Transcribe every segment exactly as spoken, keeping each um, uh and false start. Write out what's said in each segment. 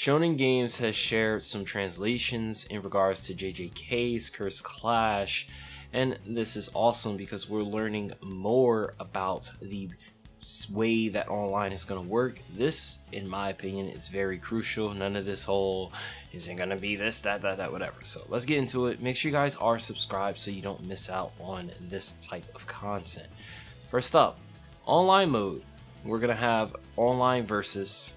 Shonen Games has shared some translations in regards to J J K's Cursed Clash, and this is awesome because we're learning more about the way that online is going to work. This, in my opinion, is very crucial. None of this whole isn't going to be this, that, that, that, whatever. So let's get into it. Make sure you guys are subscribed so you don't miss out on this type of content. First up, online mode. We're going to have online versus.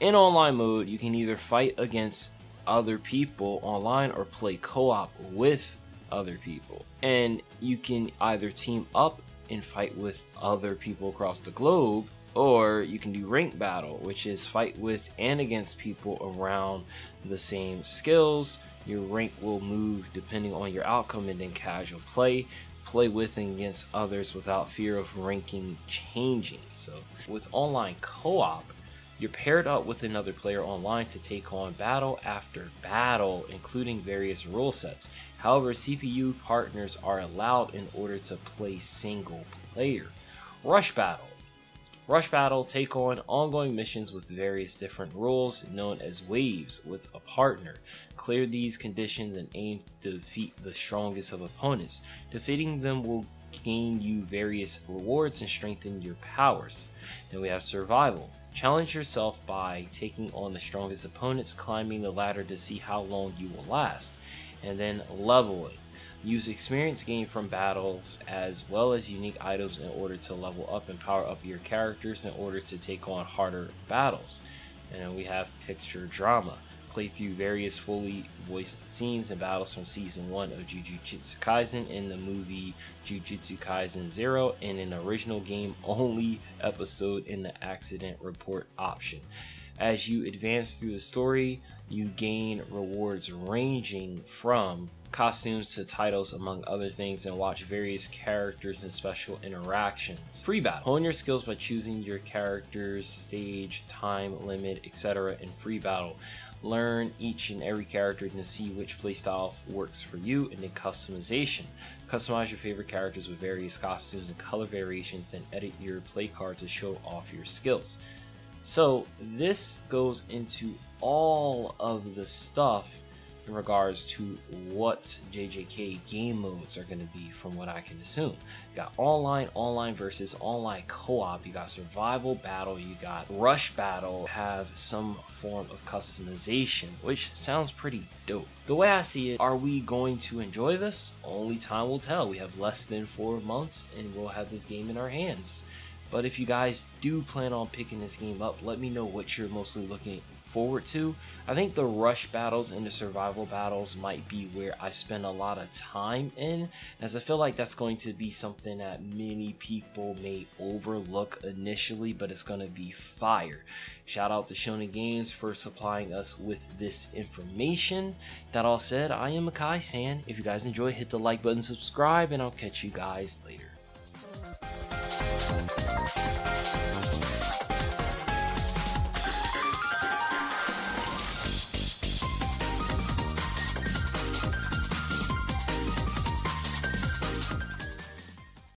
In online mode, you can either fight against other people online or play co-op with other people. And you can either team up and fight with other people across the globe, or you can do rank battle, which is fight with and against people around the same skills. Your rank will move depending on your outcome. And then casual play, play with and against others without fear of ranking changing. So with online co-op, you're paired up with another player online to take on battle after battle, including various rule sets. However, C P U partners are allowed in order to play single player. Rush battle. Rush battle take on ongoing missions with various different rules known as waves with a partner. Clear these conditions and aim to defeat the strongest of opponents. Defeating them will gain you various rewards and strengthen your powers. Then we have survival. Challenge yourself by taking on the strongest opponents, climbing the ladder to see how long you will last. And then leveling. Use experience gained from battles as well as unique items in order to level up and power up your characters in order to take on harder battles. And then we have picture drama. Play through various fully voiced scenes and battles from season one of Jujutsu Kaisen in the movie Jujutsu Kaisen Zero and an original game only episode in the accident report option. As you advance through the story, you gain rewards ranging from costumes to titles, among other things, and watch various characters and special interactions. Free battle. Hone your skills by choosing your character's stage, time limit, et cetera in free battle. Learn each and every character and see which playstyle works for you, and then customization. Customize your favorite characters with various costumes and color variations, then edit your play card to show off your skills. So this goes into all of the stuff in regards to what J J K game modes are going to be, from what I can assume. You got online, online versus, online co-op, you got survival battle, you got rush battle, have some form of customization, which sounds pretty dope. The way I see it, are we going to enjoy this? Only time will tell. We have less than four months and we'll have this game in our hands. But if you guys do plan on picking this game up, let me know what you're mostly looking at forward to. I think the rush battles and the survival battles might be where I spend a lot of time in, as I feel like that's going to be something that many people may overlook initially, but it's going to be fire. Shout out to Shonen Games for supplying us with this information. That all said, I am Makai San. If you guys enjoy, hit the like button, subscribe, and I'll catch you guys later.